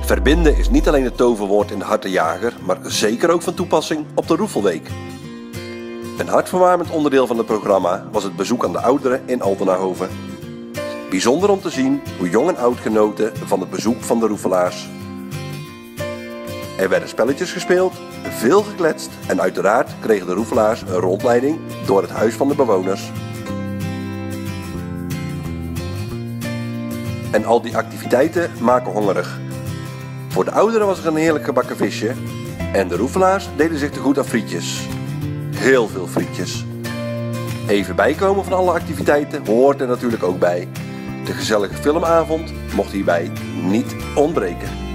Verbinden is niet alleen het toverwoord in de Hartenjager, maar zeker ook van toepassing op de Roefelweek. Een hartverwarmend onderdeel van het programma was het bezoek aan de ouderen in Altenahove. Bijzonder om te zien hoe jong en oud genoten van het bezoek van de Roefelaars. Er werden spelletjes gespeeld, veel gekletst en uiteraard kregen de Roefelaars een rondleiding door het huis van de bewoners. En al die activiteiten maken hongerig. Voor de ouderen was er een heerlijk gebakken visje en de Roefelaars deden zich te goed aan frietjes. Heel veel frietjes. Even bijkomen van alle activiteiten hoort er natuurlijk ook bij. De gezellige filmavond mocht hierbij niet ontbreken.